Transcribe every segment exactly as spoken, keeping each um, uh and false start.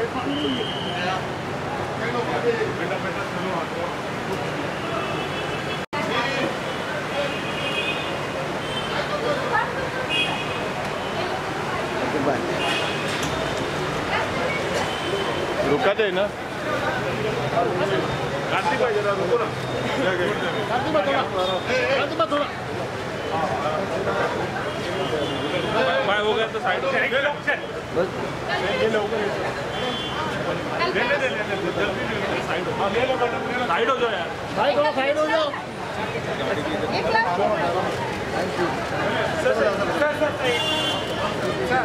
रुकते ना गांधी भाई जरा रुको ना गांधी मत थोड़ा गांधी मत थोड़ा भाई हो गया तो साइड ले लो ले ले ले जल्दी ले साइड हो ले लो साइड हो जाओ यार भाई थोड़ा साइड हो जाओ thank you sir sir sir sir sir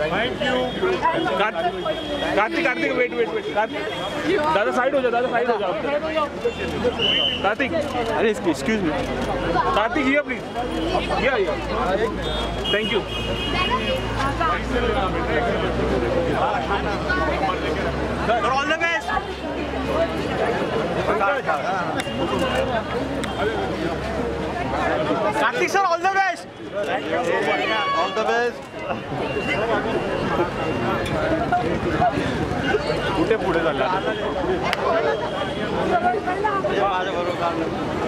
thank you Kartik Kartik wait wait wait Karthik दादा साइड हो जाओ दादा साइड हो जाओ कार्तिक अरे excuse me Kartik here please here here thank you all the best Kartik sir all the best all the best कुठे पुढे झाला